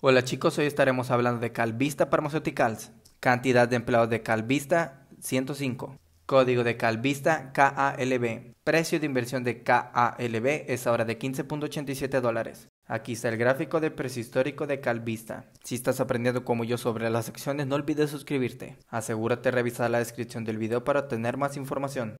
Hola chicos, hoy estaremos hablando de Kalvista Pharmaceuticals, cantidad de empleados de Kalvista 105, código de Kalvista KALB, precio de inversión de KALB es ahora de $15.87. Aquí está el gráfico de precio histórico de Kalvista. Si estás aprendiendo como yo sobre las acciones, no olvides suscribirte. Asegúrate de revisar la descripción del video para obtener más información.